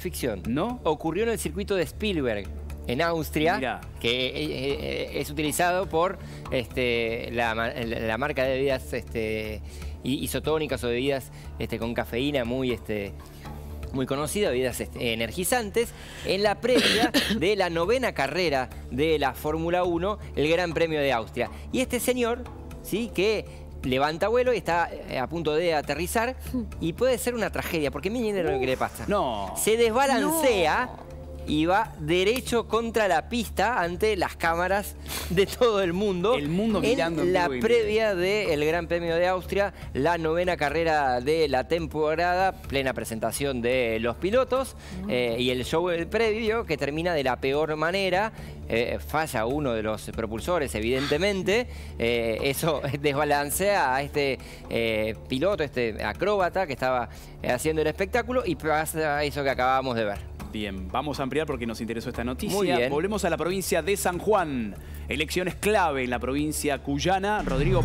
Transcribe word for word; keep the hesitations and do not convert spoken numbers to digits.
Ficción. ¿No? Ocurrió en el circuito de Spielberg, en Austria, Mirá. que es utilizado por este, la, la marca de bebidas este, isotónicas o bebidas este, con cafeína muy, este, muy conocida, bebidas este, energizantes, en la previa de la novena carrera de la Fórmula uno, el Gran Premio de Austria. Y este señor, ¿sí?, que levanta vuelo y está a punto de aterrizar y puede ser una tragedia, porque miren lo que le pasa. No. Se desbalancea no. y va derecho contra la pista ante las cámaras de todo el mundo. El mundo mirando. En la previa del Gran Premio de Austria, la novena carrera de la temporada, plena presentación de los pilotos no. eh, y el show previo que termina de la peor manera. Eh, falla uno de los propulsores, evidentemente. Eh, eso desbalancea a este eh, piloto, este acróbata que estaba eh, haciendo el espectáculo, y pasa eso que acabamos de ver. Bien, vamos a ampliar porque nos interesó esta noticia. Muy bien. Volvemos a la provincia de San Juan. Elecciones clave en la provincia cuyana. Rodrigo